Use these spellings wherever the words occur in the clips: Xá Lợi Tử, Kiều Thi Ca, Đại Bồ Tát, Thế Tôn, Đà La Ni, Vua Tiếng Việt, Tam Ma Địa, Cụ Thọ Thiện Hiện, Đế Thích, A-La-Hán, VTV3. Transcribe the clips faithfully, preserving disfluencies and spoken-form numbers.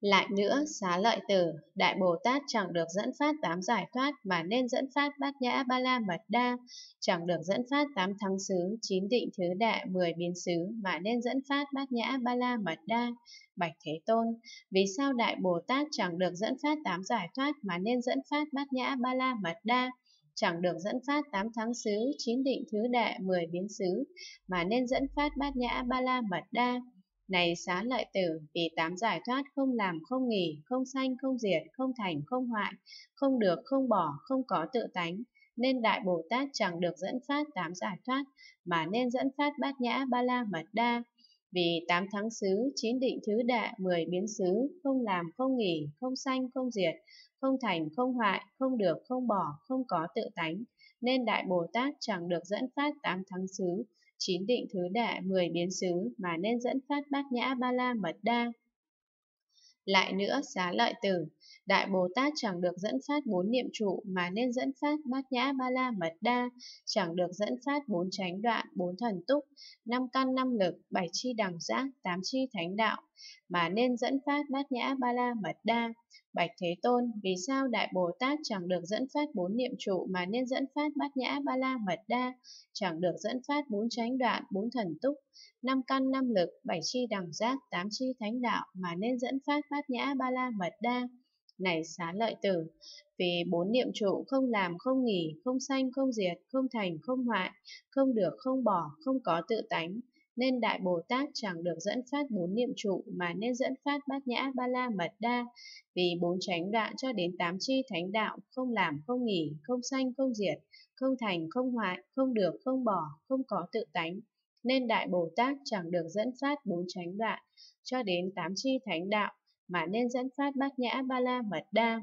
Lại nữa, Xá Lợi Tử, Đại Bồ Tát chẳng được dẫn phát tám giải thoát mà nên dẫn phát bát nhã ba la mật đa, chẳng được dẫn phát tám thắng xứ, chín định thứ đại, mười biến xứ mà nên dẫn phát bát nhã ba la mật đa. Bạch Thế Tôn, vì sao Đại Bồ Tát chẳng được dẫn phát tám giải thoát mà nên dẫn phát bát nhã ba la mật đa, chẳng được dẫn phát tám thắng xứ, chín định thứ đại, mười biến xứ mà nên dẫn phát bát nhã ba la mật đa? Này Xá Lợi Tử, vì tám giải thoát không làm không nghỉ, không sanh không diệt, không thành không hoại, không được không bỏ, không có tự tánh, nên Đại Bồ Tát chẳng được dẫn phát tám giải thoát, mà nên dẫn phát bát nhã ba la mật đa. Vì tám thắng xứ, chín định thứ đại, mười biến xứ, không làm không nghỉ, không sanh không diệt, không thành không hoại, không được không bỏ, không có tự tánh, nên Đại Bồ Tát chẳng được dẫn phát tám thắng xứ, chín định thứ đại, mười biến xứ mà nên dẫn phát bát nhã ba la mật đa. Lại nữa, Xá Lợi Tử, Đại Bồ Tát chẳng được dẫn phát bốn niệm trụ mà nên dẫn phát bát nhã ba la mật đa, chẳng được dẫn phát bốn chánh đoạn, bốn thần túc, năm căn năm lực, bảy chi đẳng giác, tám chi thánh đạo mà nên dẫn phát bát nhã ba la mật đa. Bạch Thế Tôn, vì sao Đại Bồ Tát chẳng được dẫn phát bốn niệm trụ mà nên dẫn phát bát nhã ba la mật đa, chẳng được dẫn phát bốn chánh đoạn, bốn thần túc, năm căn năm lực, bảy chi đẳng giác, tám chi thánh đạo mà nên dẫn phát bát nhã ba la mật đa? Này Xá Lợi Tử, vì bốn niệm trụ không làm không nghỉ, không sanh không diệt, không thành không hoại, không được không bỏ, không có tự tánh, nên Đại Bồ Tát chẳng được dẫn phát bốn niệm trụ mà nên dẫn phát bát nhã ba la mật đa. Vì bốn chánh đoạn cho đến tám chi thánh đạo không làm không nghỉ, không sanh không diệt, không thành không hoại, không được không bỏ, không có tự tánh, nên Đại Bồ Tát chẳng được dẫn phát bốn chánh đoạn cho đến tám chi thánh đạo mà nên dẫn phát bát nhã ba la mật đa.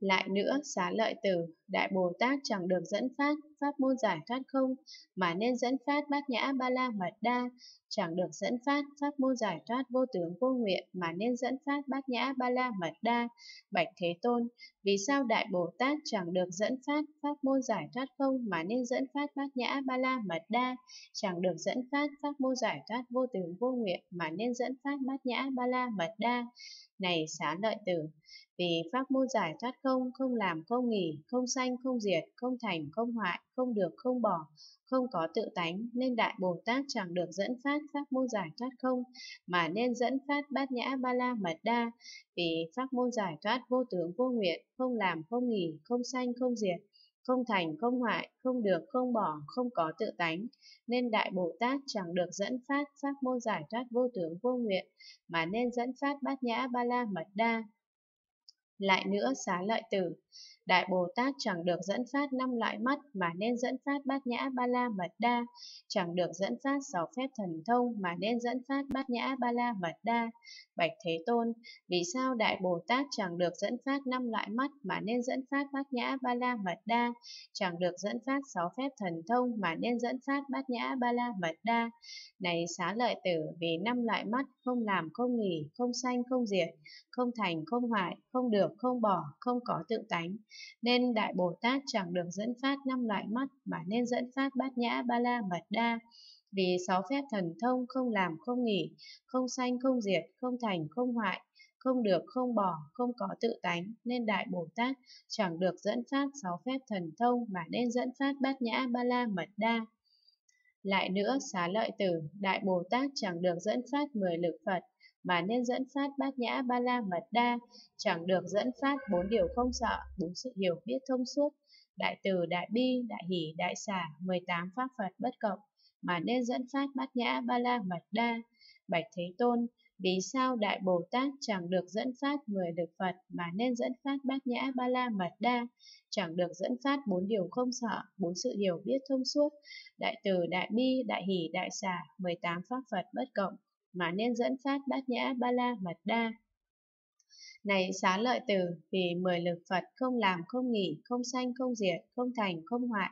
Lại nữa, Xá Lợi Tử, Đại Bồ Tát chẳng được dẫn phát pháp môn giải thoát không mà nên dẫn phát bát nhã ba la mật đa, chẳng được dẫn phát pháp môn giải thoát vô tướng vô nguyện mà nên dẫn phát bát nhã ba la mật đa. Bạch Thế Tôn, vì sao Đại Bồ Tát chẳng được dẫn phát pháp môn giải thoát không mà nên dẫn phát bát nhã ba la mật đa, chẳng được dẫn phát pháp môn giải thoát vô tướng vô nguyện mà nên dẫn phát bát nhã ba la mật đa? Này Xá Lợi Tử, vì pháp môn giải thoát không, không làm không nghỉ, không sanh không diệt, không thành không hoại, không được không bỏ, không có tự tánh, nên Đại Bồ Tát chẳng được dẫn phát pháp môn giải thoát không mà nên dẫn phát bát nhã ba la mật đa. Vì pháp môn giải thoát vô tướng vô nguyện, không làm không nghỉ, không sanh không diệt, không thành không hoại, không được không bỏ, không có tự tánh, nên Đại Bồ Tát chẳng được dẫn phát pháp môn giải thoát vô tướng vô nguyện mà nên dẫn phát bát nhã ba la mật đa. Lại nữa, Xá Lợi Tử, Đại Bồ Tát chẳng được dẫn phát năm loại mắt mà nên dẫn phát bát nhã ba la mật đa, chẳng được dẫn phát sáu phép thần thông mà nên dẫn phát bát nhã ba la mật đa. Bạch Thế Tôn, vì sao Đại Bồ Tát chẳng được dẫn phát năm loại mắt mà nên dẫn phát bát nhã ba la mật đa, chẳng được dẫn phát sáu phép thần thông mà nên dẫn phát bát nhã ba la mật đa? Này Xá Lợi Tử, vì năm loại mắt không làm không nghỉ, không sanh không diệt, không thành không hoại, không được không bỏ, không có tự tánh, nên Đại Bồ Tát chẳng được dẫn phát năm loại mắt mà nên dẫn phát bát nhã ba la mật đa. Vì sáu phép thần thông không làm không nghỉ, không sanh không diệt, không thành không hoại, không được không bỏ, không có tự tánh, nên Đại Bồ Tát chẳng được dẫn phát sáu phép thần thông mà nên dẫn phát bát nhã ba la mật đa. Lại nữa, Xá Lợi Tử, Đại Bồ Tát chẳng được dẫn phát mười lực Phật mà nên dẫn phát bát nhã ba la mật đa, chẳng được dẫn phát bốn điều không sợ, bốn sự hiểu biết thông suốt, đại từ đại bi, đại hỷ, đại xả, mười tám pháp Phật bất cộng mà nên dẫn phát bát nhã ba la mật đa. Bạch Thế Tôn, vì sao Đại Bồ Tát chẳng được dẫn phát mười lực Phật mà nên dẫn phát bát nhã ba la mật đa, chẳng được dẫn phát bốn điều không sợ, bốn sự hiểu biết thông suốt, đại từ đại bi, đại hỷ, đại xả, mười tám pháp Phật bất cộng mà nên dẫn phát bát nhã ba la mật đa? Này Xá Lợi Tử, vì mười lực Phật không làm không nghỉ, không sanh không diệt, không thành không hoại,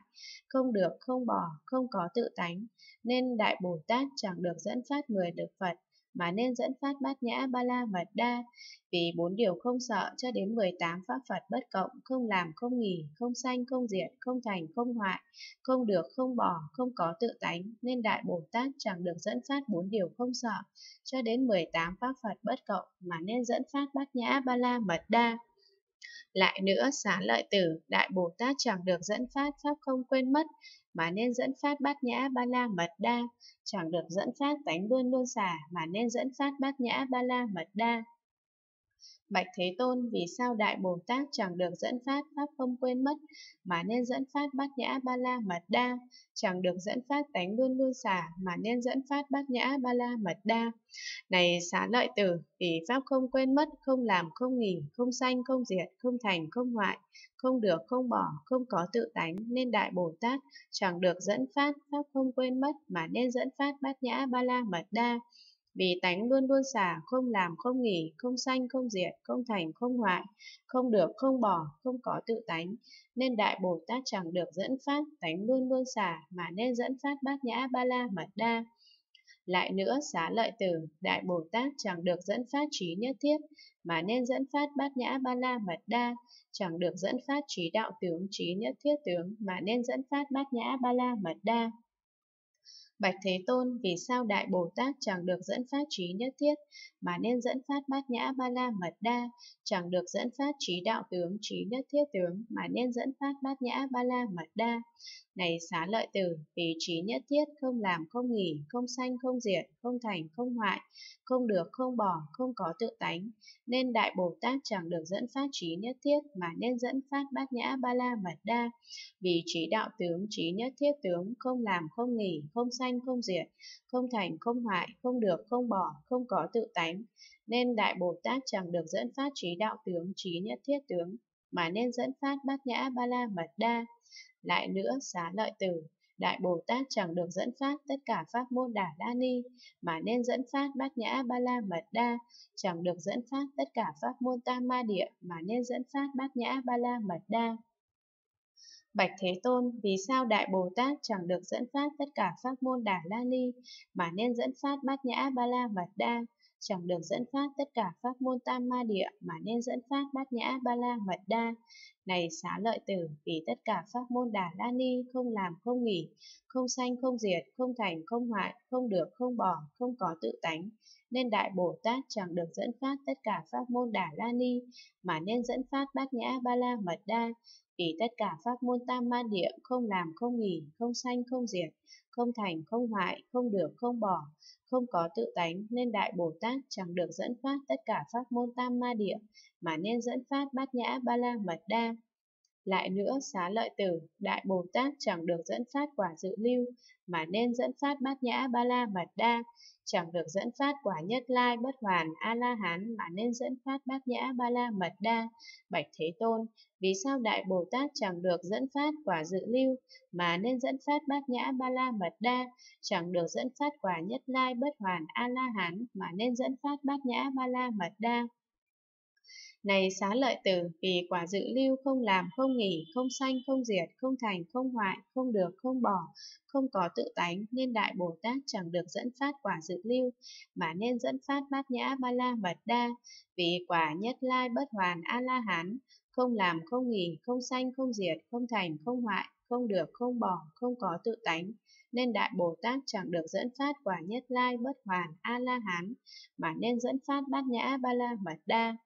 không được không bỏ, không có tự tánh, nên Đại Bồ Tát chẳng được dẫn phát mười lực Phật mà nên dẫn phát Bát Nhã Ba La Mật Đa, vì bốn điều không sợ cho đến mười tám pháp Phật bất cộng, không làm không nghỉ, không sanh không diệt, không thành không hoại, không được không bỏ, không có tự tánh, nên Đại Bồ Tát chẳng được dẫn phát bốn điều không sợ cho đến mười tám pháp Phật bất cộng, mà nên dẫn phát Bát Nhã Ba La Mật Đa. Lại nữa, Xá Lợi Tử, Đại Bồ Tát chẳng được dẫn phát pháp không quên mất, mà nên dẫn phát Bát Nhã Ba La Mật Đa. Chẳng được dẫn phát tánh luôn luôn xả, mà nên dẫn phát Bát Nhã Ba La Mật Đa. Bạch Thế Tôn, vì sao Đại Bồ Tát chẳng được dẫn phát pháp không quên mất, mà nên dẫn phát Bát Nhã Ba La Mật Đa? Chẳng được dẫn phát tánh luôn luôn xả, mà nên dẫn phát Bát Nhã Ba La Mật Đa. Này Xá Lợi Tử, vì pháp không quên mất, không làm không nghỉ, không sanh không diệt, không thành không hoại, không được không bỏ, không có tự tánh, nên Đại Bồ Tát chẳng được dẫn phát pháp không quên mất, mà nên dẫn phát Bát Nhã Ba La Mật Đa. Vì tánh luôn luôn xả, không làm không nghỉ, không sanh không diệt, không thành không hoại, không được không bỏ, không có tự tánh, nên Đại Bồ Tát chẳng được dẫn phát tánh luôn luôn xả, mà nên dẫn phát Bát Nhã Ba La Mật Đa. Lại nữa, Xá Lợi Tử, Đại Bồ Tát chẳng được dẫn phát trí nhất thiết, mà nên dẫn phát Bát Nhã Ba La Mật Đa. Chẳng được dẫn phát trí đạo tướng, trí nhất thiết tướng, mà nên dẫn phát Bát Nhã Ba La Mật Đa. Bạch Thế Tôn, vì sao Đại Bồ Tát chẳng được dẫn phát trí nhất thiết, mà nên dẫn phát Bát Nhã Ba La Mật Đa? Chẳng được dẫn phát trí đạo tướng, trí nhất thiết tướng, mà nên dẫn phát Bát Nhã Ba La Mật Đa. Này Xá Lợi Tử, vì trí nhất thiết không làm không nghỉ, không sanh không diệt, không thành không hoại, không được không bỏ, không có tự tánh, nên Đại Bồ Tát chẳng được dẫn phát trí nhất thiết, mà nên dẫn phát Bát Nhã Ba La Mật Đa. Vì trí đạo tướng, trí nhất thiết tướng, không làm không nghỉ, không sanh không diệt, không thành không hoại, không được không bỏ, không có tự tánh, nên Đại Bồ Tát chẳng được dẫn phát trí đạo tướng, trí nhất thiết tướng, mà nên dẫn phát Bát Nhã Ba La Mật Đa. Lại nữa, Xá Lợi Tử, Đại Bồ Tát chẳng được dẫn phát tất cả pháp môn Đà La Ni, mà nên dẫn phát Bát Nhã Ba La Mật Đa. Chẳng được dẫn phát tất cả pháp môn Tam Ma Địa, mà nên dẫn phát Bát Nhã Ba La Mật Đa. Bạch Thế Tôn, vì sao Đại Bồ Tát chẳng được dẫn phát tất cả pháp môn Đà La Ni, mà nên dẫn phát Bát Nhã Ba La Mật Đa? Chẳng được dẫn phát tất cả pháp môn Tam Ma Địa, mà nên dẫn phát Bát Nhã Ba La Mật Đa. Này Xá Lợi Tử, vì tất cả pháp môn Đà La Ni không làm không nghỉ, không sanh không diệt, không thành không hoại, không được không bỏ, không có tự tánh, nên Đại Bồ Tát chẳng được dẫn phát tất cả pháp môn Đà La Ni, mà nên dẫn phát Bát Nhã Ba La Mật Đa. Vì tất cả pháp môn Tam Ma Địa không làm không nghỉ, không sanh không diệt, không thành không hoại, không được không bỏ, không có tự tánh, nên Đại Bồ Tát chẳng được dẫn phát tất cả pháp môn Tam Ma Địa, mà nên dẫn phát Bát Nhã Ba La Mật Đa. Lại nữa, Xá Lợi Tử, Đại Bồ Tát chẳng được dẫn phát quả dự lưu, mà nên dẫn phát Bát Nhã Ba La Mật Đa. Chẳng được dẫn phát quả nhất lai bất hoàn A-La-Hán, mà nên dẫn phát Bát Nhã Ba La Mật Đa. Bạch Thế Tôn, vì sao Đại Bồ Tát chẳng được dẫn phát quả dự lưu, mà nên dẫn phát Bát Nhã Ba La Mật Đa? Chẳng được dẫn phát quả nhất lai bất hoàn A-La-Hán, mà nên dẫn phát Bát Nhã Ba La Mật Đa. Này Xá Lợi Tử, vì quả dự lưu không làm không nghỉ, không sanh không diệt, không thành không hoại, không được không bỏ, không có tự tánh, nên Đại Bồ Tát chẳng được dẫn phát quả dự lưu, mà nên dẫn phát Bát Nhã Ba La Mật Đa. Vì quả nhất lai bất hoàn A-La-Hán không làm không nghỉ, không sanh không diệt, không thành không hoại, không được không bỏ, không có tự tánh, nên Đại Bồ Tát chẳng được dẫn phát quả nhất lai bất hoàn A-La-Hán, mà nên dẫn phát Bát Nhã Ba La Mật Đa.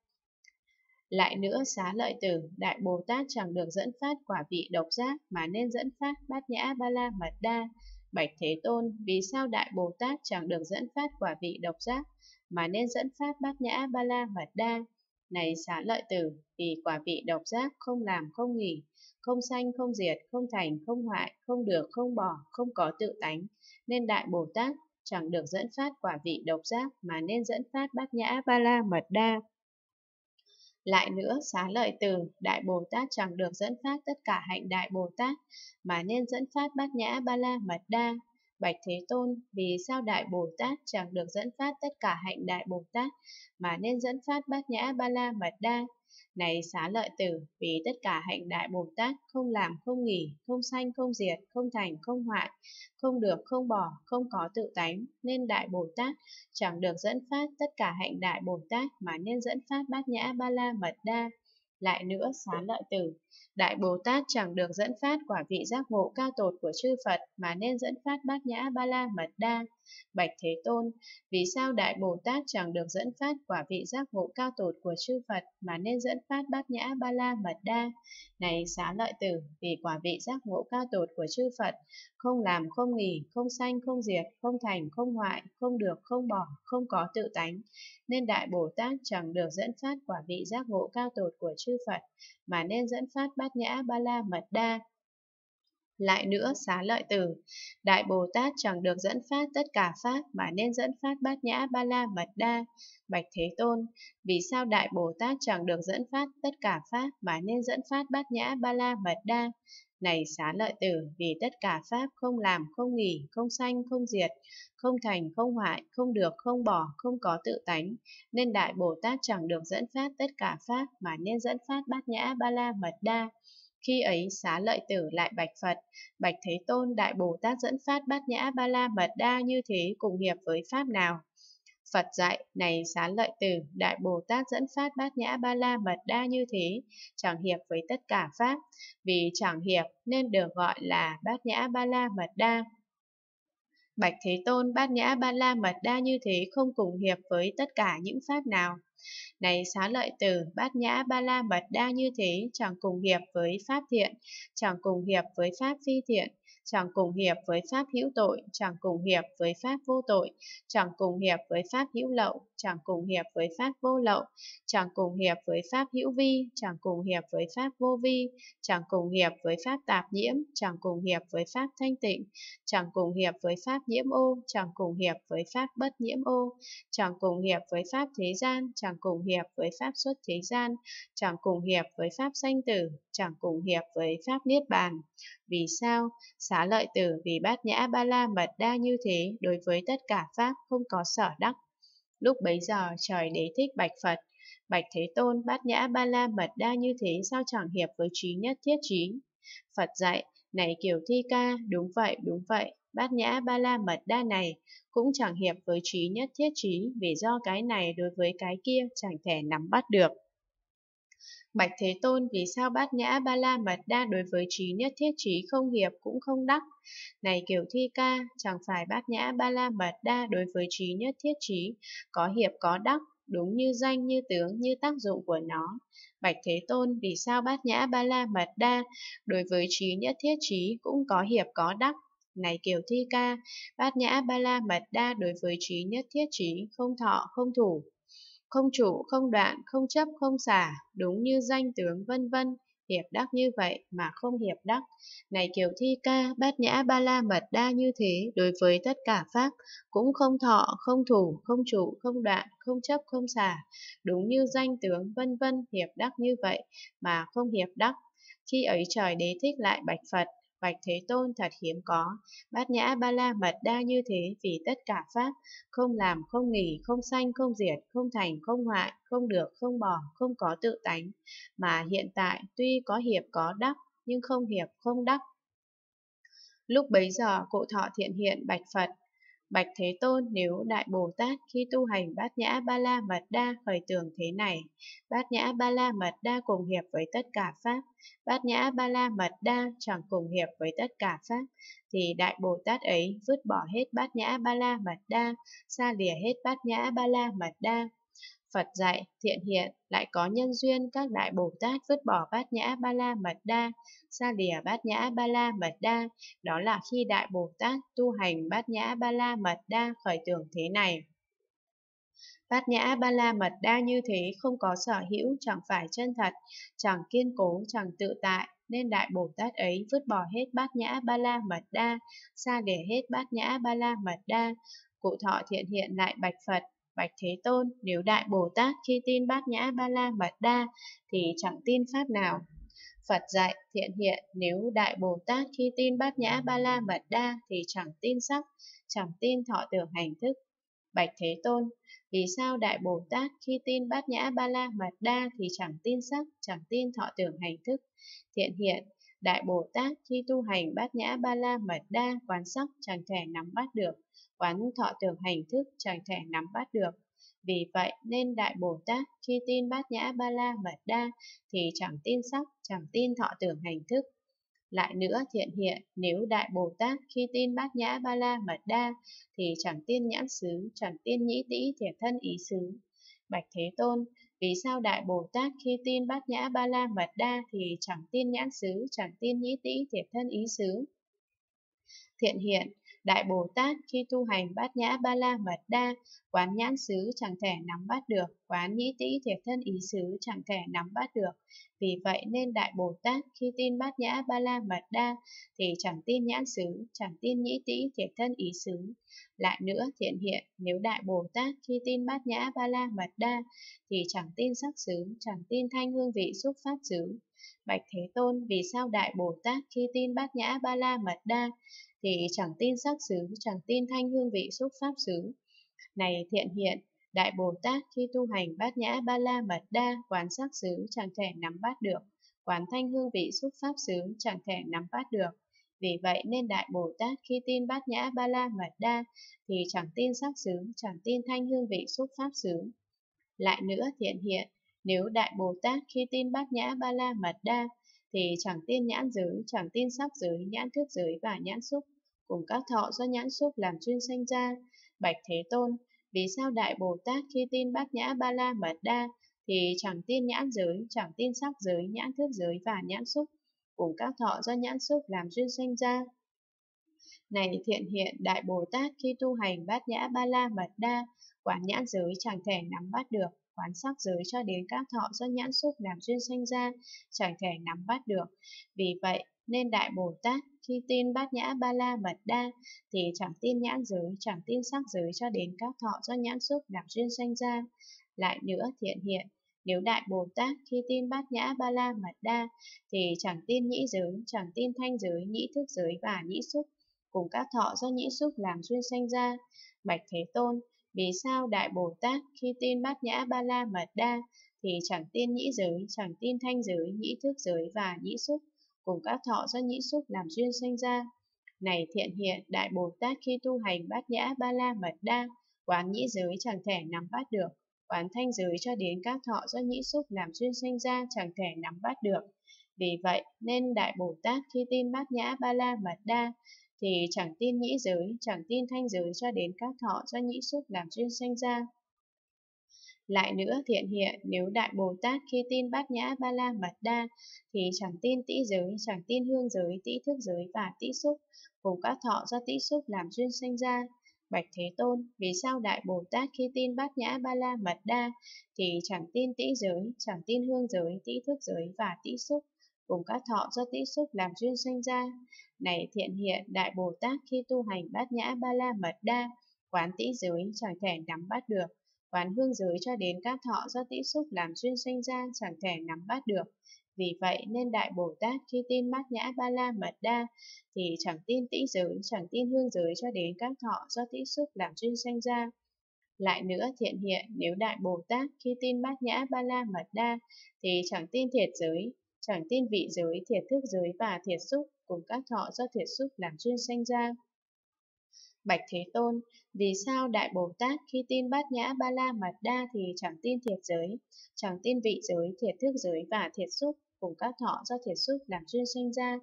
Lại nữa, Xá Lợi Tử, Đại Bồ Tát chẳng được dẫn phát quả vị độc giác, mà nên dẫn phát Bát Nhã Ba La Mật Đa. Bạch Thế Tôn, vì sao Đại Bồ Tát chẳng được dẫn phát quả vị độc giác, mà nên dẫn phát Bát Nhã Ba La Mật Đa? Này Xá Lợi Tử, vì quả vị độc giác không làm không nghỉ, không sanh không diệt, không thành không hoại, không được không bỏ, không có tự tánh, nên Đại Bồ Tát chẳng được dẫn phát quả vị độc giác, mà nên dẫn phát Bát Nhã Ba La Mật Đa. Lại nữa, Xá Lợi Tử, Đại Bồ Tát chẳng được dẫn phát tất cả hạnh Đại Bồ Tát, mà nên dẫn phát Bát Nhã Ba La Mật Đa. Bạch Thế Tôn, vì sao Đại Bồ Tát chẳng được dẫn phát tất cả hạnh Đại Bồ Tát, mà nên dẫn phát Bát Nhã Ba La Mật Đa? Này Xá Lợi Tử, vì tất cả hạnh Đại Bồ Tát không làm không nghỉ, không sanh không diệt, không thành không hoại, không được không bỏ, không có tự tánh, nên Đại Bồ Tát chẳng được dẫn phát tất cả hạnh Đại Bồ Tát mà nên dẫn phát Bát Nhã Ba La Mật Đa. Lại nữa Xá Lợi Tử, Đại Bồ Tát chẳng được dẫn phát quả vị giác ngộ cao tột của chư Phật mà nên dẫn phát Bát Nhã Ba La Mật Đa. Bạch Thế Tôn, vì sao Đại Bồ Tát chẳng được dẫn phát quả vị giác ngộ cao tột của chư Phật mà nên dẫn phát Bát Nhã Ba La Mật Đa? Này Xá Lợi Tử, vì quả vị giác ngộ cao tột của chư Phật không làm không nghỉ, không sanh không diệt, không thành không hoại, không được không bỏ, không có tự tánh, nên Đại Bồ Tát chẳng được dẫn phát quả vị giác ngộ cao tột của chư Phật mà nên dẫn phát Bát Nhã Ba La Mật Đa. Lại nữa Xá Lợi Tử, Đại Bồ Tát chẳng được dẫn phát tất cả pháp mà nên dẫn phát Bát Nhã Ba La Mật Đa. Bạch Thế Tôn, vì sao Đại Bồ Tát chẳng được dẫn phát tất cả pháp mà nên dẫn phát Bát Nhã Ba La Mật Đa? Này Xá Lợi Tử, vì tất cả pháp không làm không nghỉ, không sanh không diệt, không thành không hoại, không được không bỏ, không có tự tánh, nên Đại Bồ Tát chẳng được dẫn phát tất cả pháp mà nên dẫn phát Bát Nhã Ba La Mật Đa. Khi ấy Xá Lợi Tử lại bạch Phật: Bạch Thế Tôn, Đại Bồ Tát dẫn phát Bát Nhã Ba La Mật Đa như thế cùng hiệp với pháp nào? Phật dạy: Này Xá Lợi Tử, Đại Bồ Tát dẫn phát Bát Nhã Ba La Mật Đa như thế chẳng hiệp với tất cả pháp, vì chẳng hiệp nên được gọi là Bát Nhã Ba La Mật Đa. Bạch Thế Tôn, Bát Nhã Ba La Mật Đa như thế không cùng hiệp với tất cả những pháp nào? Này Xá Lợi Tử, Bát Nhã Ba La Mật Đa như thế chẳng cùng hiệp với pháp thiện, chẳng cùng hiệp với pháp phi thiện, chẳng cùng hiệp với pháp hữu tội, chẳng cùng hiệp với pháp vô tội, chẳng cùng hiệp với pháp hữu lậu, chẳng cùng hiệp với pháp vô lậu, chẳng cùng hiệp với pháp hữu vi, chẳng cùng hiệp với pháp vô vi, chẳng cùng hiệp với pháp tạp nhiễm, chẳng cùng hiệp với pháp thanh tịnh, chẳng cùng hiệp với pháp nhiễm ô, chẳng cùng hiệp với pháp bất nhiễm ô, chẳng cùng hiệp với pháp thế gian, chẳng cùng hiệp với pháp xuất thế gian, chẳng cùng hiệp với pháp sanh tử, chẳng cùng hiệp với pháp niết bàn. Vì sao? Xá Lợi Tử, vì Bát Nhã Ba La Mật Đa như thế đối với tất cả pháp không có sở đắc. Lúc bấy giờ trời Đế Thích bạch Phật: Bạch Thế Tôn, Bát Nhã Ba La Mật Đa như thế sao chẳng hiệp với trí nhất thiết trí? Phật dạy: Này Kiều Thi Ca, đúng vậy, đúng vậy, Bát Nhã Ba La Mật Đa này cũng chẳng hiệp với trí nhất thiết trí, vì do cái này đối với cái kia chẳng thể nắm bắt được. Bạch Thế Tôn, vì sao Bát Nhã Ba La Mật Đa đối với trí nhất thiết trí không hiệp cũng không đắc? Này Kiều Thi Ca, chẳng phải Bát Nhã Ba La Mật Đa đối với trí nhất thiết trí có hiệp có đắc, đúng như danh, như tướng, như tác dụng của nó. Bạch Thế Tôn, vì sao Bát Nhã Ba La Mật Đa đối với trí nhất thiết trí cũng có hiệp có đắc? Này Kiều Thi Ca, Bát Nhã Ba La Mật Đa đối với trí nhất thiết trí không thọ, không thủ, không chủ, không đoạn, không chấp, không xả, đúng như danh tướng, vân vân, hiệp đắc như vậy mà không hiệp đắc. Này Kiều Thi Ca, Bát Nhã Ba La Mật Đa như thế đối với tất cả pháp cũng không thọ, không thủ, không chủ, không đoạn, không chấp, không xả, đúng như danh tướng, vân vân, hiệp đắc như vậy mà không hiệp đắc. Khi ấy trời Đế Thích lại bạch Phật: Bạch Thế Tôn, thật hiếm có, Bát Nhã Ba La Mật Đa như thế vì tất cả pháp không làm không nghỉ, không sanh không diệt, không thành không hoại, không được không bỏ, không có tự tánh, mà hiện tại tuy có hiệp có đắc nhưng không hiệp không đắc. Lúc bấy giờ Cụ Thọ Thiện Hiện bạch Phật: Bạch Thế Tôn, nếu Đại Bồ Tát khi tu hành Bát Nhã Ba La Mật Đa khởi tưởng thế này: Bát Nhã Ba La Mật Đa cùng hiệp với tất cả pháp, Bát Nhã Ba La Mật Đa chẳng cùng hiệp với tất cả pháp, thì Đại Bồ Tát ấy vứt bỏ hết Bát Nhã Ba La Mật Đa, xa lìa hết Bát Nhã Ba La Mật Đa. Phật dạy: Thiện Hiện, lại có nhân duyên các Đại Bồ Tát vứt bỏ Bát Nhã Ba La Mật Đa, xa lìa Bát Nhã Ba La Mật Đa, đó là khi Đại Bồ Tát tu hành Bát Nhã Ba La Mật Đa khởi tưởng thế này: Bát Nhã Ba La Mật Đa như thế không có sở hữu, chẳng phải chân thật, chẳng kiên cố, chẳng tự tại, nên Đại Bồ Tát ấy vứt bỏ hết Bát Nhã Ba La Mật Đa, xa lìa hết Bát Nhã Ba La Mật Đa. Cụ Thọ Thiện Hiện lại bạch Phật: Bạch Thế Tôn, nếu Đại Bồ Tát khi tin Bát Nhã Ba La Mật Đa thì chẳng tin pháp nào? Phật dạy Thiện Hiện, nếu Đại Bồ Tát khi tin Bát Nhã Ba La Mật Đa thì chẳng tin sắc, chẳng tin thọ tưởng hành thức. Bạch Thế Tôn, vì sao Đại Bồ Tát khi tin Bát Nhã Ba La Mật Đa thì chẳng tin sắc, chẳng tin thọ tưởng hành thức? Thiện Hiện, Đại Bồ Tát khi tu hành Bát Nhã Ba La Mật Đa, quán sắc chẳng thể nắm bắt được, quán thọ tưởng hành thức chẳng thể nắm bắt được. Vì vậy nên Đại Bồ Tát khi tin Bát Nhã Ba La Mật Đa thì chẳng tin sắc, chẳng tin thọ tưởng hành thức. Lại nữa Thiện Hiện, nếu Đại Bồ Tát khi tin Bát Nhã Ba La Mật Đa thì chẳng tin nhãn xứ, chẳng tin nhĩ tĩ thiệt thân ý xứ. Bạch Thế Tôn, vì sao Đại Bồ Tát khi tin Bát Nhã Ba La Mật Đa thì chẳng tin nhãn xứ, chẳng tin nhĩ tĩ thiệt thân ý xứ? Thiện Hiện, Đại Bồ Tát khi tu hành Bát Nhã Ba La Mật Đa, quán nhãn xứ chẳng thể nắm bắt được, quán nhĩ tĩ thiệt thân ý xứ chẳng thể nắm bắt được. Vì vậy nên Đại Bồ Tát khi tin Bát Nhã Ba La Mật Đa thì chẳng tin nhãn xứ, chẳng tin nhĩ tĩ thiệt thân ý xứ. Lại nữa Thiện Hiện, nếu Đại Bồ Tát khi tin Bát Nhã Ba La Mật Đa thì chẳng tin sắc xứ, chẳng tin thanh hương vị xúc pháp xứ. Bạch Thế Tôn, vì sao Đại Bồ Tát khi tin Bát Nhã Ba La Mật Đa thì chẳng tin sắc xứ, chẳng tin thanh hương vị xúc pháp xứ? Này Thiện Hiện, Đại Bồ Tát khi tu hành Bát Nhã Ba La Mật Đa, quán sắc xứ chẳng thể nắm bắt được, quán thanh hương vị xúc pháp xứ chẳng thể nắm bắt được. Vì vậy nên Đại Bồ Tát khi tin Bát Nhã Ba La Mật Đa thì chẳng tin sắc xứ, chẳng tin thanh hương vị xúc pháp xứ. Lại nữa Thiện Hiện, nếu Đại Bồ Tát khi tin Bát Nhã Ba La Mật Đa thì chẳng tin nhãn giới, chẳng tin sắc giới, nhãn thức giới và nhãn xúc, cùng các thọ do nhãn xúc làm chuyên sanh ra. Bạch Thế Tôn, vì sao Đại Bồ Tát khi tin Bát Nhã Ba La Mật Đa thì chẳng tin nhãn giới, chẳng tin sắc giới, nhãn thức giới và nhãn xúc, cùng các thọ do nhãn xúc làm duyên sanh ra? Này Thiện Hiện, Đại Bồ Tát khi tu hành Bát Nhã Ba La Mật Đa, quán nhãn giới chẳng thể nắm bắt được, quán sắc giới cho đến các thọ do nhãn xúc làm duyên sanh ra chẳng thể nắm bắt được. Vì vậy nên Đại Bồ Tát khi tin Bát Nhã Ba La Mật Đa thì chẳng tin nhãn giới, chẳng tin sắc giới cho đến các thọ do nhãn xúc làm duyên sanh ra. Lại nữa Thiện Hiện, nếu Đại Bồ Tát khi tin Bát Nhã Ba La Mật Đa thì chẳng tin nhĩ giới, chẳng tin thanh giới, nhĩ thức giới và nhĩ xúc, cùng các thọ do nhĩ xúc làm duyên sanh ra. Bạch Thế Tôn, vì sao Đại Bồ Tát khi tin Bát Nhã Ba La Mật Đa thì chẳng tin nhĩ giới, chẳng tin thanh giới, nhĩ thức giới và nhĩ xúc, cùng các thọ do nhĩ xúc làm duyên sanh ra? Này Thiện Hiện, Đại Bồ Tát khi tu hành Bát Nhã Ba La Mật Đa, quán nhĩ giới chẳng thể nắm bắt được, quán thanh giới cho đến các thọ do nhĩ xúc làm duyên sanh ra chẳng thể nắm bắt được. Vì vậy nên Đại Bồ Tát khi tin Bát Nhã Ba La Mật Đa thì chẳng tin nhĩ giới, chẳng tin thanh giới cho đến các thọ do nhĩ xúc làm duyên sanh ra. Lại nữa Thiện Hiện, nếu Đại Bồ Tát khi tin Bát Nhã Ba La Mật Đa thì chẳng tin tĩ giới, chẳng tin hương giới, tĩ thức giới và tĩ xúc, cùng các thọ do tĩ xúc làm duyên sanh ra. Bạch Thế Tôn, vì sao Đại Bồ Tát khi tin Bát Nhã Ba La Mật Đa thì chẳng tin tĩ giới, chẳng tin hương giới, tĩ thức giới và tĩ xúc, cùng các thọ do tĩ xúc làm duyên sanh ra? Này Thiện Hiện, Đại Bồ Tát khi tu hành Bát Nhã Ba La Mật Đa, quán tĩ giới chẳng thể nắm bắt được, quán hương giới cho đến các thọ do tĩ xúc làm duyên sanh ra chẳng thể nắm bắt được. Vì vậy nên Đại Bồ Tát khi tin Bát Nhã Ba La Mật Đa thì chẳng tin tĩ giới, chẳng tin hương giới cho đến các thọ do tĩ xúc làm duyên sanh ra. Lại nữa Thiện Hiện, nếu Đại Bồ Tát khi tin Bát Nhã Ba La Mật Đa thì chẳng tin thiệt giới, chẳng tin vị giới, thiệt thức giới và thiệt xúc, cùng các thọ do thiệt xúc làm duyên sanh ra. Bạch Thế Tôn, vì sao Đại Bồ Tát khi tin Bát Nhã Ba La Mật Đa thì chẳng tin thiệt giới, chẳng tin vị giới, thiệt thức giới và thiệt xúc, cùng các thọ do thiệt xúc làm duyên sanh ra?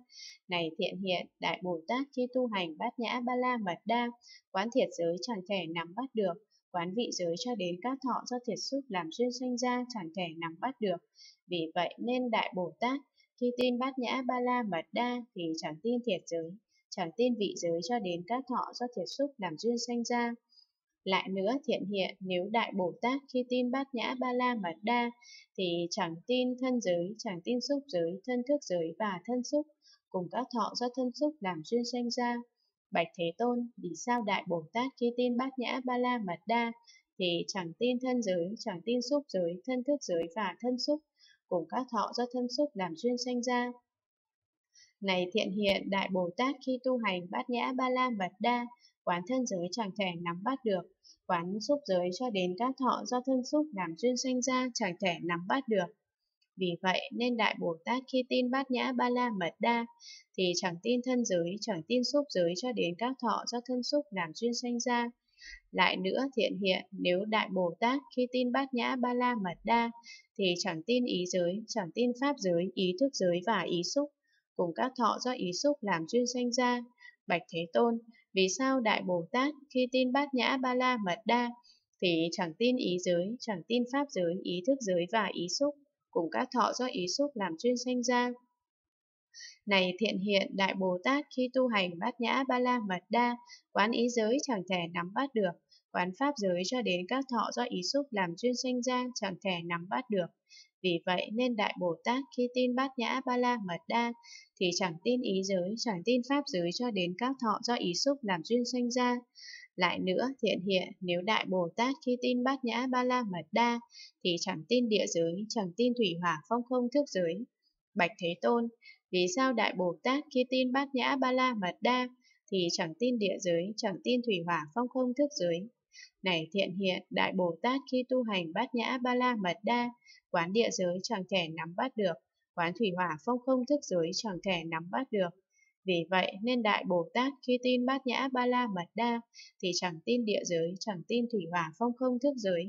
Này Thiện Hiện, Đại Bồ Tát khi tu hành Bát Nhã Ba La Mật Đa, quán thiệt giới chẳng thể nắm bắt được, quán vị giới cho đến các thọ do thiệt xúc làm duyên sanh ra chẳng thể nắm bắt được. Vì vậy nên Đại Bồ Tát khi tin Bát Nhã Ba La Mật Đa thì chẳng tin thiệt giới, chẳng tin vị giới cho đến các thọ do thiệt xúc làm duyên sanh ra. Lại nữa Thiện Hiện, nếu Đại Bồ Tát khi tin Bát Nhã Ba La Mật Đa thì chẳng tin thân giới, chẳng tin xúc giới, thân thức giới và thân xúc, cùng các thọ do thân xúc làm duyên sanh ra. Bạch Thế Tôn, vì sao Đại Bồ Tát khi tin Bát Nhã Ba La Mật Đa thì chẳng tin thân giới, chẳng tin xúc giới, thân thức giới và thân xúc, cùng các thọ do thân xúc làm duyên sanh ra. Này Thiện Hiện, Đại Bồ Tát khi tu hành bát nhã ba la mật đa, quán thân giới chẳng thể nắm bắt được, quán xúc giới cho đến các thọ do thân xúc làm duyên sanh ra chẳng thể nắm bắt được. Vì vậy nên Đại Bồ Tát khi tin bát nhã ba la mật đa thì chẳng tin thân giới, chẳng tin xúc giới cho đến các thọ do thân xúc làm duyên sanh ra. Lại nữa Thiện Hiện, nếu Đại Bồ Tát khi tin bát nhã ba la mật đa thì chẳng tin ý giới, chẳng tin pháp giới, ý thức giới và ý xúc cùng các thọ do ý xúc làm duyên sanh ra. Bạch Thế Tôn, vì sao Đại Bồ Tát khi tin bát nhã ba la mật đa thì chẳng tin ý giới, chẳng tin pháp giới, ý thức giới và ý xúc cùng các thọ do ý xúc làm duyên sanh ra? Này Thiện Hiện, Đại Bồ Tát khi tu hành bát nhã ba la mật đa, quán ý giới chẳng thể nắm bắt được, quán pháp giới cho đến các thọ do ý xúc làm duyên sanh ra chẳng thể nắm bắt được. Vì vậy nên Đại Bồ Tát khi tin bát nhã ba la mật đa thì chẳng tin ý giới, chẳng tin pháp giới cho đến các thọ do ý xúc làm duyên sanh ra. Lại nữa Thiện Hiện, nếu Đại Bồ Tát khi tin bát nhã ba la mật đa thì chẳng tin địa giới, chẳng tin thủy hỏa phong không thức giới. Bạch Thế Tôn, vì sao Đại Bồ Tát khi tin bát nhã ba la mật đa thì chẳng tin địa giới, chẳng tin thủy hỏa phong không thức giới? Này Thiện Hiện, Đại Bồ Tát khi tu hành bát nhã ba la mật đa, quán địa giới chẳng thể nắm bắt được, quán thủy hỏa phong không thức giới chẳng thể nắm bắt được. Vì vậy nên Đại Bồ Tát khi tin bát nhã ba la mật đa thì chẳng tin địa giới, chẳng tin thủy hỏa phong không thức giới.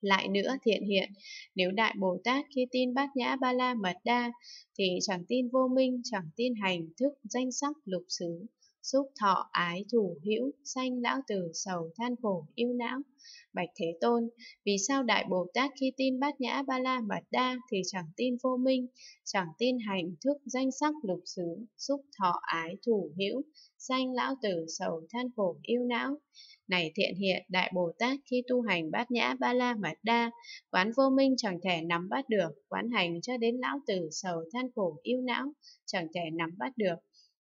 Lại nữa Thiện Hiện, nếu Đại Bồ Tát khi tin bát nhã ba la mật đa thì chẳng tin vô minh, chẳng tin hành thức danh sắc lục xứ, xúc thọ ái thủ hữu, sanh lão tử sầu than khổ ưu não. Bạch Thế Tôn, vì sao Đại Bồ Tát khi tin bát nhã ba la mật đa thì chẳng tin vô minh, chẳng tin hành thức danh sắc lục xứ, xúc thọ ái thủ hữu, sanh lão tử sầu than khổ ưu não? Này Thiện Hiện, Đại Bồ Tát khi tu hành bát nhã ba la mật đa, quán vô minh chẳng thể nắm bắt được, quán hành cho đến lão tử sầu than khổ ưu não chẳng thể nắm bắt được.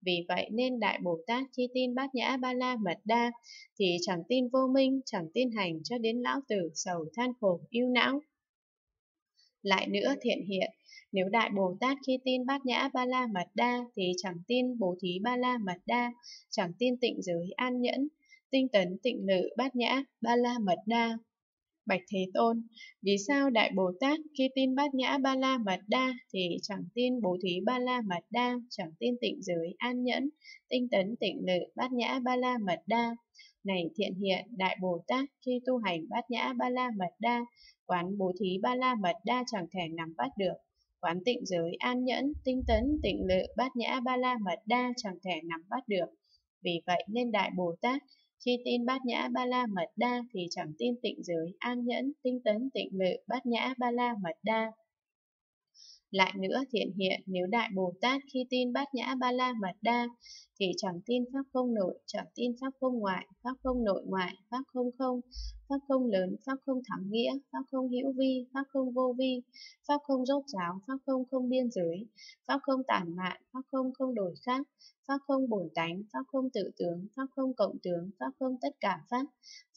Vì vậy nên Đại Bồ Tát khi tin bát nhã ba la mật đa thì chẳng tin vô minh, chẳng tin hành cho đến lão tử sầu than khổ ưu não. Lại nữa Thiện Hiện, nếu Đại Bồ Tát khi tin bát nhã ba la mật đa thì chẳng tin bố thí ba la mật đa, chẳng tin tịnh giới an nhẫn, tinh tấn tịnh lự bát nhã ba la mật đa. Bạch Thế Tôn, vì sao Đại Bồ Tát khi tin bát nhã ba la mật đa thì chẳng tin bố thí ba la mật đa, chẳng tin tịnh giới an nhẫn, tinh tấn tịnh lự bát nhã ba la mật đa? Này Thiện Hiện, Đại Bồ Tát khi tu hành bát nhã ba la mật đa, quán bố thí ba la mật đa chẳng thể nắm bắt được, quán tịnh giới an nhẫn, tinh tấn tịnh lự bát nhã ba la mật đa chẳng thể nắm bắt được. Vì vậy nên Đại Bồ Tát khi tin bát nhã ba la mật đa thì chẳng tin tịnh giới an nhẫn, tinh tấn tịnh lự bát nhã ba la mật đa. Lại nữa Thiện Hiện, nếu Đại Bồ Tát khi tin bát nhã ba la mật đa thì chẳng tin pháp không nội, chẳng tin pháp không ngoại, pháp không nội ngoại, pháp không không, pháp không lớn, pháp không thắng nghĩa, pháp không hữu vi, pháp không vô vi, pháp không rốt ráo, pháp không không biên giới, pháp không tản mạn, pháp không không đổi khác, pháp không bổn tánh, pháp không tự tướng, pháp không cộng tướng, pháp không tất cả pháp,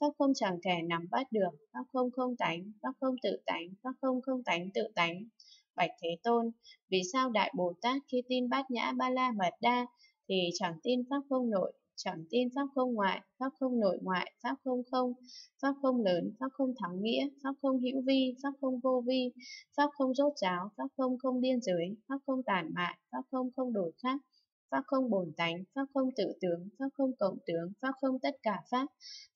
pháp không chẳng thể nắm bắt được, pháp không không tánh, pháp không tự tánh, pháp không không tánh tự tánh. Bạch Thế Tôn, vì sao Đại Bồ Tát khi tin bát nhã ba la mật đa thì chẳng tin pháp không nội, chẳng tin pháp không ngoại, pháp không nội ngoại, pháp không không, pháp không lớn, pháp không thắng nghĩa, pháp không hữu vi, pháp không vô vi, pháp không rốt ráo, pháp không không biên giới, pháp không tản mạn, pháp không không đổi khác, pháp không bổn tánh, pháp không tự tướng, pháp không cộng tướng, pháp không tất cả pháp,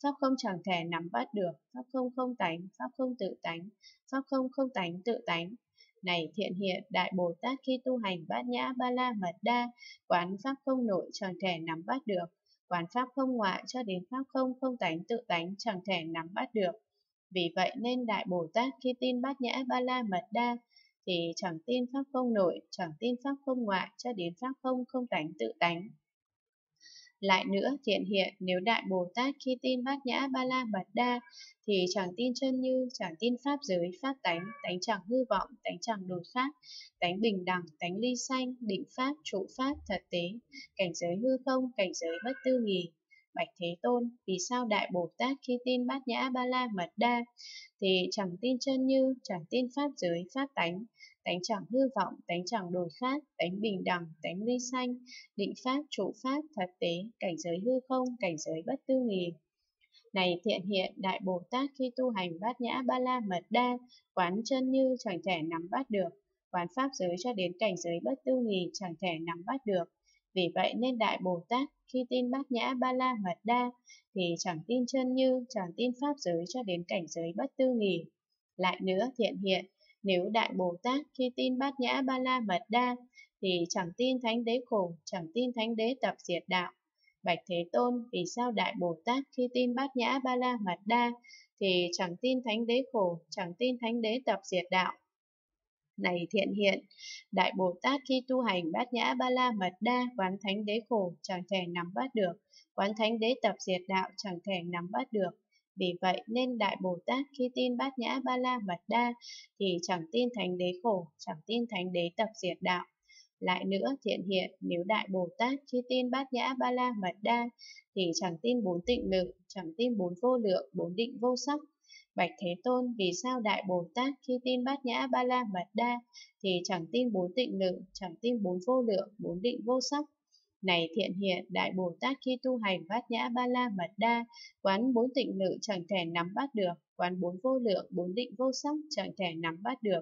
pháp không chẳng thể nắm bắt được, pháp không không tánh, pháp không tự tánh, pháp không không tánh tự tánh? Này Thiện Hiện, Đại Bồ Tát khi tu hành bát nhã ba la mật đa, quán pháp không nội chẳng thể nắm bắt được, quán pháp không ngoại cho đến pháp không không tánh tự tánh chẳng thể nắm bắt được. Vì vậy nên Đại Bồ Tát khi tin bát nhã ba la mật đa thì chẳng tin pháp không nội, chẳng tin pháp không ngoại cho đến pháp không không tánh tự tánh. Lại nữa Thiện Hiện, nếu Đại Bồ Tát khi tin bát nhã ba la mật đa thì chẳng tin chân như, chẳng tin pháp giới, pháp tánh, tánh chẳng hư vọng, tánh chẳng đổi khác, tánh bình đẳng, tánh ly sanh, định pháp, trụ pháp, thật tế, cảnh giới hư không, cảnh giới bất tư nghì. Bạch Thế Tôn, vì sao Đại Bồ Tát khi tin Bát Nhã Ba La Mật Đa thì chẳng tin chân như, chẳng tin pháp giới, pháp tánh, tánh chẳng hư vọng, tánh chẳng đổi khác, tánh bình đẳng, tánh ly sanh, định pháp, trụ pháp, thật tế, cảnh giới hư không, cảnh giới bất tư nghì. Này Thiện Hiện, Đại Bồ Tát khi tu hành Bát Nhã Ba La Mật Đa, quán chân như chẳng thể nắm bắt được, quán pháp giới cho đến cảnh giới bất tư nghì chẳng thể nắm bắt được. Vì vậy nên Đại Bồ Tát khi tin Bát Nhã Ba La Mật Đa thì chẳng tin chân như, chẳng tin pháp giới cho đến cảnh giới bất tư nghì. Lại nữa Thiện Hiện, nếu Đại Bồ Tát khi tin Bát Nhã Ba La Mật Đa thì chẳng tin Thánh Đế Khổ, chẳng tin Thánh Đế Tập Diệt Đạo. Bạch Thế Tôn, vì sao Đại Bồ Tát khi tin Bát Nhã Ba La Mật Đa thì chẳng tin Thánh Đế Khổ, chẳng tin Thánh Đế Tập Diệt Đạo? Này Thiện Hiện, Đại Bồ Tát khi tu hành Bát Nhã Ba La Mật Đa quán Thánh Đế Khổ chẳng thể nắm bắt được, quán Thánh Đế Tập Diệt Đạo chẳng thể nắm bắt được. Vì vậy nên Đại Bồ Tát khi tin Bát Nhã Ba La Mật Đa thì chẳng tin Thánh Đế Khổ, chẳng tin Thánh Đế Tập Diệt Đạo. Lại nữa Thiện Hiện, nếu Đại Bồ Tát khi tin Bát Nhã Ba La Mật Đa thì chẳng tin bốn tịnh lự, chẳng tin bốn vô lượng, bốn định vô sắc. Bạch Thế Tôn, vì sao Đại Bồ Tát khi tin Bát Nhã Ba La Mật Đa thì chẳng tin bốn tịnh lự, chẳng tin bốn vô lượng, bốn định vô sắc? Này Thiện Hiện, Đại Bồ Tát khi tu hành Bát Nhã Ba La Mật Đa quán bốn tịnh lự chẳng thể nắm bắt được, quán bốn vô lượng, bốn định vô sắc chẳng thể nắm bắt được.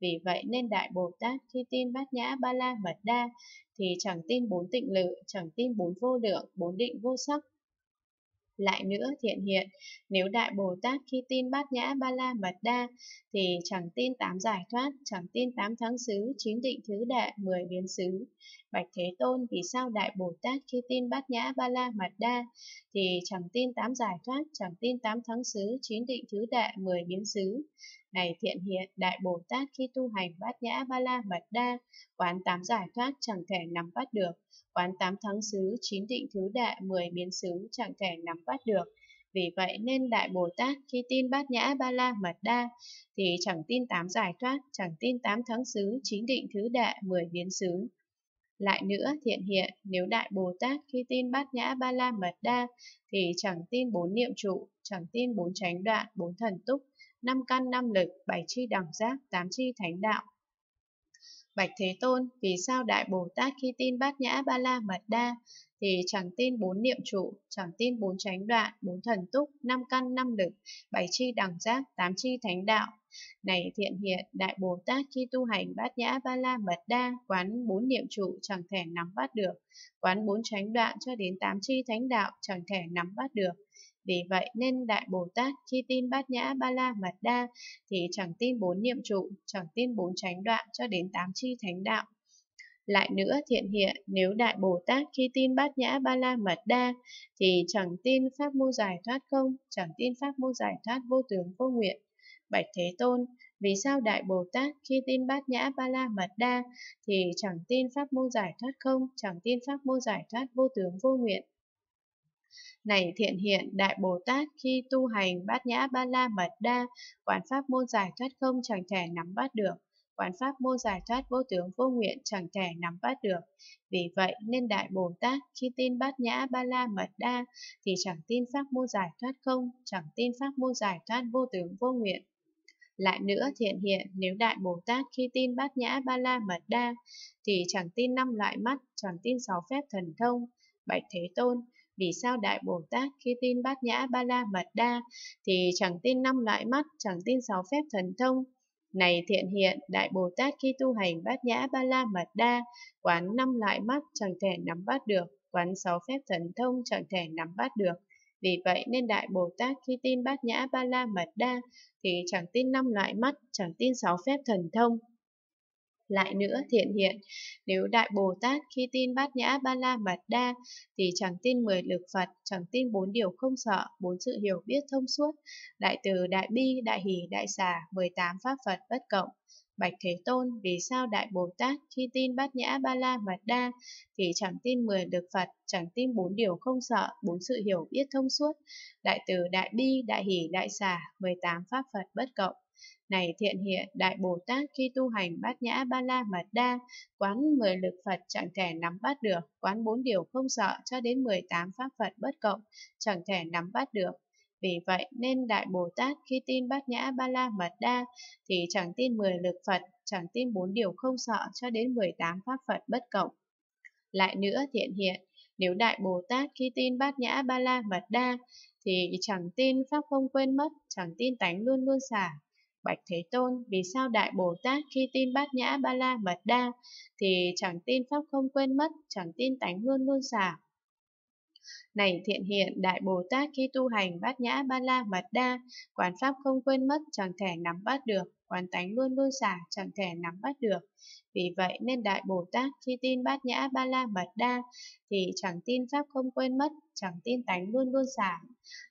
Vì vậy nên Đại Bồ Tát khi tin Bát Nhã Ba La Mật Đa thì chẳng tin bốn tịnh lự, chẳng tin bốn vô lượng, bốn định vô sắc. Lại nữa Thiện Hiện, nếu Đại Bồ Tát khi tin Bát Nhã Ba La Mật Đa thì chẳng tin tám giải thoát, chẳng tin tám thắng xứ, chín định thứ đệ, mười biến xứ. Bạch Thế Tôn, vì sao Đại Bồ Tát khi tin Bát Nhã Ba La Mật Đa thì chẳng tin tám giải thoát, chẳng tin tám thắng xứ, chín định thứ đệ, mười biến xứ? Này Thiện Hiện, Đại Bồ Tát khi tu hành Bát Nhã Ba La Mật Đa quán tám giải thoát chẳng thể nắm bắt được, quán tám thắng xứ, chín định thứ đệ, mười biến xứ chẳng thể nắm bắt được. Vì vậy nên Đại Bồ Tát khi tin Bát Nhã Ba La Mật Đa thì chẳng tin tám giải thoát, chẳng tin tám thắng xứ, chín định thứ đệ, mười biến xứ. Lại nữa Thiện Hiện, nếu Đại Bồ Tát khi tin Bát Nhã Ba La Mật Đa thì chẳng tin bốn niệm trụ, chẳng tin bốn chánh đoạn, bốn thần túc, năm căn năm lực, bảy chi đẳng giác, tám chi thánh đạo. Bạch Thế Tôn, vì sao Đại Bồ Tát khi tin Bát Nhã Ba La Mật Đa thì chẳng tin bốn niệm trụ, chẳng tin bốn chánh đoạn, bốn thần túc, năm căn năm lực, bảy chi đẳng giác, tám chi thánh đạo? Này Thiện Hiện, Đại Bồ Tát khi tu hành Bát Nhã Ba La Mật Đa quán bốn niệm trụ chẳng thể nắm bắt được, quán bốn chánh đoạn cho đến tám chi thánh đạo chẳng thể nắm bắt được. Vì vậy nên Đại Bồ Tát khi tin Bát Nhã Ba La Mật Đa thì chẳng tin bốn niệm trụ, chẳng tin bốn chánh đoạn cho đến tám chi thánh đạo. Lại nữa Thiện Hiện, nếu Đại Bồ Tát khi tin Bát Nhã Ba La Mật Đa thì chẳng tin pháp môn giải thoát không, chẳng tin pháp môn giải thoát vô tướng vô nguyện. Bạch Thế Tôn, vì sao Đại Bồ Tát khi tin Bát Nhã Ba La Mật Đa thì chẳng tin pháp môn giải thoát không, chẳng tin pháp môn giải thoát vô tướng vô nguyện? Này Thiện Hiện, Đại Bồ Tát khi tu hành Bát Nhã Ba La Mật Đa quán pháp môn giải thoát không chẳng thể nắm bắt được, quán pháp môn giải thoát vô tướng vô nguyện chẳng thể nắm bắt được. Vì vậy nên Đại Bồ Tát khi tin Bát Nhã Ba La Mật Đa thì chẳng tin pháp môn giải thoát không, chẳng tin pháp môn giải thoát vô tướng vô nguyện. Lại nữa Thiện Hiện, nếu Đại Bồ Tát khi tin Bát Nhã Ba La Mật Đa thì chẳng tin năm loại mắt, chẳng tin sáu phép thần thông. Bạch Thế Tôn, vì sao Đại Bồ Tát khi tin Bát Nhã Ba La Mật Đa thì chẳng tin năm loại mắt, chẳng tin sáu phép thần thông? Này Thiện Hiện, Đại Bồ Tát khi tu hành Bát Nhã Ba La Mật Đa quán năm loại mắt chẳng thể nắm bắt được, quán sáu phép thần thông chẳng thể nắm bắt được. Vì vậy nên Đại Bồ Tát khi tin Bát Nhã Ba La Mật Đa thì chẳng tin năm loại mắt, chẳng tin sáu phép thần thông. Lại nữa Thiện Hiện, nếu Đại Bồ Tát khi tin Bát Nhã Ba La Mật Đa thì chẳng tin mười lực Phật, chẳng tin bốn điều không sợ, bốn sự hiểu biết thông suốt, đại từ, đại bi, đại hỷ, đại xả, mười tám pháp Phật bất cộng. Bạch Thế Tôn, vì sao Đại Bồ Tát khi tin Bát Nhã Ba La Mật Đa thì chẳng tin mười lực Phật, chẳng tin bốn điều không sợ, bốn sự hiểu biết thông suốt, đại từ, đại bi, đại hỷ, đại xả, mười tám pháp Phật bất cộng? Này Thiện Hiện, Đại Bồ Tát khi tu hành Bát Nhã Ba La Mật Đa, quán mười lực Phật chẳng thể nắm bắt được, quán bốn điều không sợ cho đến mười tám pháp Phật bất cộng, chẳng thể nắm bắt được. Vì vậy nên Đại Bồ Tát khi tin Bát Nhã Ba La Mật Đa thì chẳng tin mười lực Phật, chẳng tin bốn điều không sợ cho đến mười tám pháp Phật bất cộng. Lại nữa Thiện Hiện, nếu Đại Bồ Tát khi tin Bát Nhã Ba La Mật Đa thì chẳng tin pháp không quên mất, chẳng tin tánh luôn luôn xả. Bạch Thế Tôn, vì sao Đại Bồ Tát khi tin Bát Nhã Ba La Mật Đa thì chẳng tin pháp không quên mất, chẳng tin tánh luôn luôn xả? Này Thiện Hiện, Đại Bồ Tát khi tu hành Bát Nhã Ba La Mật Đa, quán pháp không quên mất chẳng thể nắm bắt được, quán tánh luôn luôn xả chẳng thể nắm bắt được. Vì vậy nên Đại Bồ Tát khi tin Bát Nhã Ba La Mật Đa thì chẳng tin pháp không quên mất, chẳng tin tánh luôn luôn xả.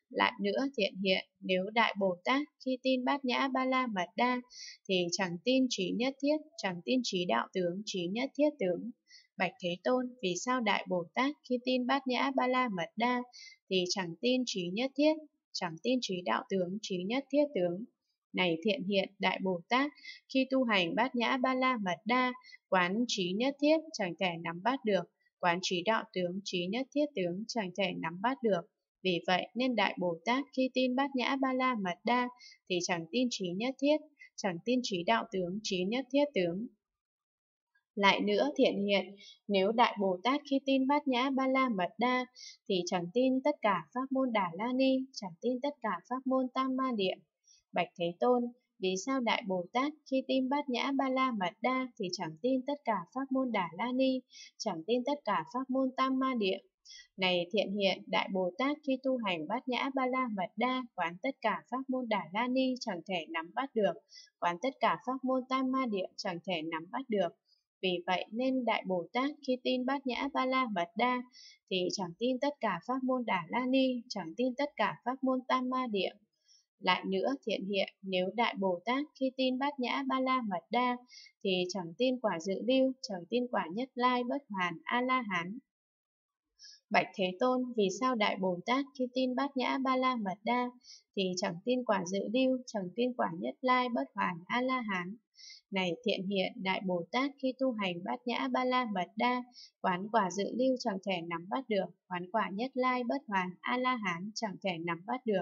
Lại nữa Thiện Hiện, nếu Đại Bồ Tát khi tin Bát Nhã Ba La Mật Đa thì chẳng tin trí nhất thiết, chẳng tin trí đạo tướng, trí nhất thiết tướng. Bạch Thế Tôn, vì sao Đại Bồ Tát khi tin Bát Nhã Ba La Mật Đa thì chẳng tin trí nhất thiết, chẳng tin trí đạo tướng, trí nhất thiết tướng? Này Thiện Hiện, Đại Bồ Tát khi tu hành Bát Nhã Ba La Mật Đa, quán trí nhất thiết chẳng thể nắm bắt được, quán trí đạo tướng, trí nhất thiết tướng chẳng thể nắm bắt được. Vì vậy nên Đại Bồ Tát khi tin Bát Nhã Ba La Mật Đa thì chẳng tin trí nhất thiết, chẳng tin trí đạo tướng, trí nhất thiết tướng. Lại nữa Thiện Hiện, nếu Đại Bồ Tát khi tin Bát Nhã Ba La Mật Đa thì chẳng tin tất cả pháp môn Đà La Ni, chẳng tin tất cả pháp môn Tam Ma Địa. Bạch Thế Tôn, vì sao Đại Bồ Tát khi tin Bát Nhã Ba La Mật Đa thì chẳng tin tất cả pháp môn Đà La Ni, chẳng tin tất cả pháp môn Tam Ma Địa? Này Thiện Hiện, Đại Bồ Tát khi tu hành Bát Nhã Ba La Mật Đa, quán tất cả pháp môn Đà La Ni chẳng thể nắm bắt được, quán tất cả pháp môn Tam Ma Địa chẳng thể nắm bắt được. Vì vậy nên Đại Bồ Tát khi tin Bát Nhã Ba La Mật Đa thì chẳng tin tất cả pháp môn Đà La Ni, chẳng tin tất cả pháp môn Tam Ma Địa. Lại nữa Thiện Hiện, nếu Đại Bồ Tát khi tin Bát Nhã Ba La Mật Đa thì chẳng tin quả dự lưu, chẳng tin quả nhất lai bất hoàn A-La-Hán. Bạch Thế Tôn, vì sao Đại Bồ Tát khi tin Bát Nhã Ba La Mật Đa thì chẳng tin quả dự lưu, chẳng tin quả nhất lai bất hoàn A-La-Hán? Này Thiện Hiện, Đại Bồ Tát khi tu hành Bát Nhã Ba La Mật Đa, quán quả dự lưu chẳng thể nắm bắt được, quán quả nhất lai bất hoàn A-La-Hán chẳng thể nắm bắt được.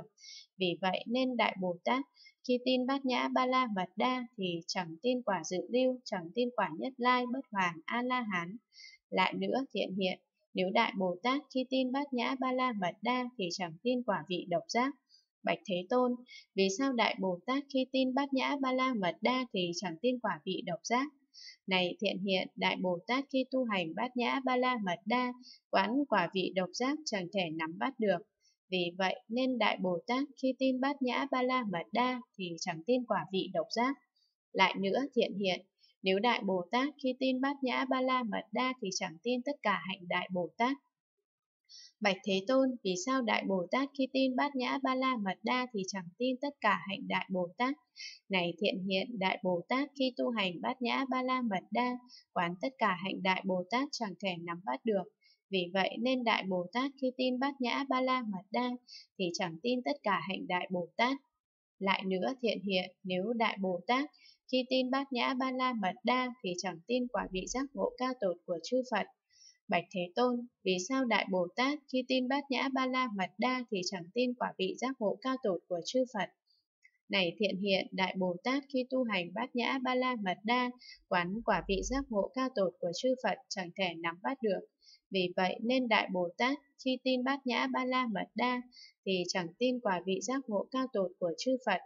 Vì vậy nên Đại Bồ Tát khi tin Bát Nhã Ba La Mật Đa thì chẳng tin quả dự lưu, chẳng tin quả nhất lai bất hoàn A-La-Hán. Lại nữa Thiện Hiện, nếu Đại Bồ Tát khi tin Bát Nhã Ba La Mật Đa thì chẳng tin quả vị độc giác. Bạch Thế Tôn, vì sao Đại Bồ Tát khi tin Bát Nhã Ba La Mật Đa thì chẳng tin quả vị độc giác? Này Thiện Hiện, Đại Bồ Tát khi tu hành Bát Nhã Ba La Mật Đa, quán quả vị độc giác chẳng thể nắm bắt được. Vì vậy nên Đại Bồ Tát khi tin Bát Nhã Ba La Mật Đa thì chẳng tin quả vị độc giác. Lại nữa Thiện Hiện, nếu Đại Bồ Tát khi tin Bát Nhã Ba La Mật Đa thì chẳng tin tất cả hạnh Đại Bồ Tát. Bạch Thế Tôn, vì sao Đại Bồ Tát khi tin Bát Nhã Ba La Mật Đa thì chẳng tin tất cả hạnh Đại Bồ Tát? Này Thiện Hiện, Đại Bồ Tát khi tu hành Bát Nhã Ba La Mật Đa, quán tất cả hạnh Đại Bồ Tát chẳng thể nắm bắt được. Vì vậy nên Đại Bồ Tát khi tin Bát Nhã Ba La Mật Đa thì chẳng tin tất cả hạnh Đại Bồ Tát. Lại nữa Thiện Hiện, nếu Đại Bồ Tát khi tin Bát Nhã Ba La Mật Đa thì chẳng tin quả vị giác ngộ cao tột của chư Phật. Bạch Thế Tôn, vì sao Đại Bồ Tát khi tin Bát Nhã Ba La Mật Đa thì chẳng tin quả vị giác ngộ cao tột của chư Phật? Này Thiện Hiện, Đại Bồ Tát khi tu hành Bát Nhã Ba La Mật Đa, quán quả vị giác ngộ cao tột của chư Phật chẳng thể nắm bắt được. Vì vậy nên Đại Bồ Tát khi tin Bát Nhã Ba La Mật Đa thì chẳng tin quả vị giác ngộ cao tột của chư Phật.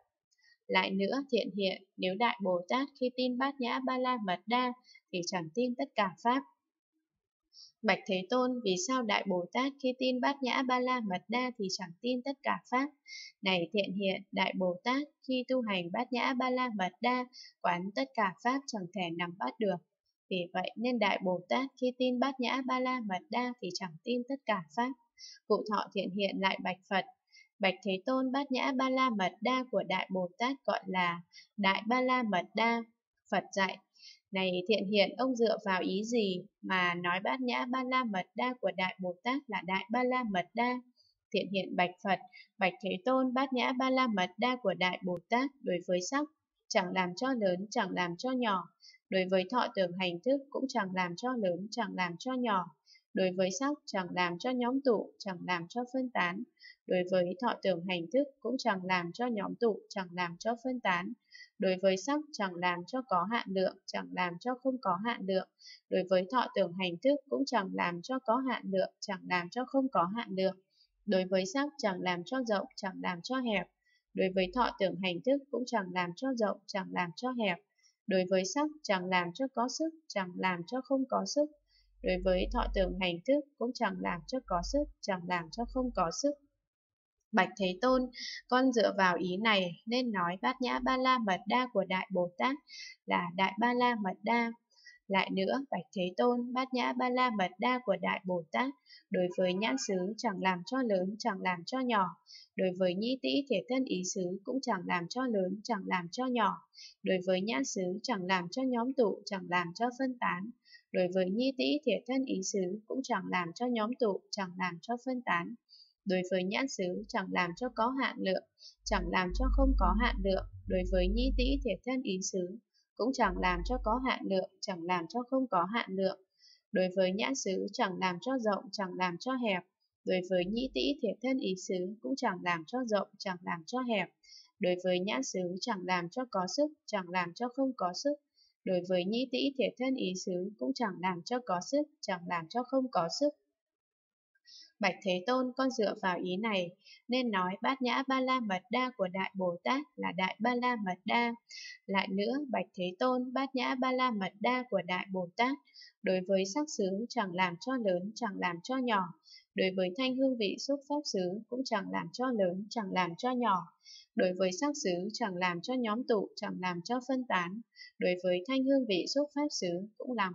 Lại nữa Thiện Hiện, nếu Đại Bồ Tát khi tin Bát Nhã Ba La Mật Đa thì chẳng tin tất cả pháp. Bạch Thế Tôn, vì sao Đại Bồ Tát khi tin Bát Nhã Ba La Mật Đa thì chẳng tin tất cả pháp? Này Thiện Hiện, Đại Bồ Tát khi tu hành Bát Nhã Ba La Mật Đa, quán tất cả pháp chẳng thể nắm bắt được. Vì vậy nên Đại Bồ Tát khi tin Bát Nhã Ba La Mật Đa thì chẳng tin tất cả pháp. Cụ Thọ Thiện Hiện lại bạch Phật. Bạch Thế Tôn, Bát Nhã Ba La Mật Đa của Đại Bồ Tát gọi là Đại Ba La Mật Đa. Phật dạy. Này Thiện Hiện, ông dựa vào ý gì mà nói Bát Nhã Ba La Mật Đa của Đại Bồ Tát là Đại Ba La Mật Đa? Thiện Hiện bạch Phật, Bạch Thế Tôn, Bát Nhã Ba La Mật Đa của Đại Bồ Tát đối với sắc, chẳng làm cho lớn, chẳng làm cho nhỏ. Đối với thọ tưởng hành thức cũng chẳng làm cho lớn, chẳng làm cho nhỏ. Đối với sắc chẳng làm cho nhóm tụ, chẳng làm cho phân tán. Đối với thọ tưởng hành thức cũng chẳng làm cho nhóm tụ, chẳng làm cho phân tán. Đối với sắc chẳng làm cho có hạn lượng, chẳng làm cho không có hạn lượng. Đối với thọ tưởng hành thức cũng chẳng làm cho có hạn lượng, chẳng làm cho không có hạn lượng. Đối với sắc chẳng làm cho rộng, chẳng làm cho hẹp. Đối với thọ tưởng hành thức cũng chẳng làm cho rộng, chẳng làm cho hẹp. Đối với sắc chẳng làm cho có sức, chẳng làm cho không có sức. Đối với thọ tưởng hành thức cũng chẳng làm cho có sức, chẳng làm cho không có sức. Bạch Thế Tôn, con dựa vào ý này nên nói Bát Nhã Ba La Mật Đa của Đại Bồ Tát là Đại Ba La Mật Đa. Lại nữa, Bạch Thế Tôn, Bát Nhã Ba La Mật Đa của Đại Bồ Tát đối với nhãn xứ chẳng làm cho lớn, chẳng làm cho nhỏ. Đối với nhĩ tĩ thể thân ý xứ cũng chẳng làm cho lớn, chẳng làm cho nhỏ. Đối với nhãn xứ chẳng làm cho nhóm tụ, chẳng làm cho phân tán. Đối với nhĩ tĩ thể thân ý xứ cũng chẳng làm cho nhóm tụ, chẳng làm cho phân tán. Đối với nhãn xứ chẳng làm cho có hạn lượng, chẳng làm cho không có hạn lượng. Đối với nhĩ tĩ thể thân ý xứ cũng chẳng làm cho có hạn lượng, chẳng làm cho không có hạn lượng. Đối với nhãn xứ chẳng làm cho rộng, chẳng làm cho hẹp. Đối với nhĩ tĩ thể thân ý xứ cũng chẳng làm cho rộng, chẳng làm cho hẹp. Đối với nhãn xứ chẳng làm cho có sức, chẳng làm cho không có sức. Đối với nhĩ tĩ thể thân ý xứ cũng chẳng làm cho có sức, chẳng làm cho không có sức. Bạch Thế Tôn, con dựa vào ý này nên nói Bát Nhã Ba La Mật Đa của Đại Bồ Tát là Đại Ba La Mật Đa. Lại nữa, Bạch Thế Tôn, Bát Nhã Ba La Mật Đa của Đại Bồ Tát đối với sắc xứ chẳng làm cho lớn, chẳng làm cho nhỏ. Đối với thanh hương vị xúc pháp xứ cũng chẳng làm cho lớn, chẳng làm cho nhỏ. Đối với sắc xứ chẳng làm cho nhóm tụ, chẳng làm cho phân tán. Đối với thanh hương vị xúc pháp xứ cũng làm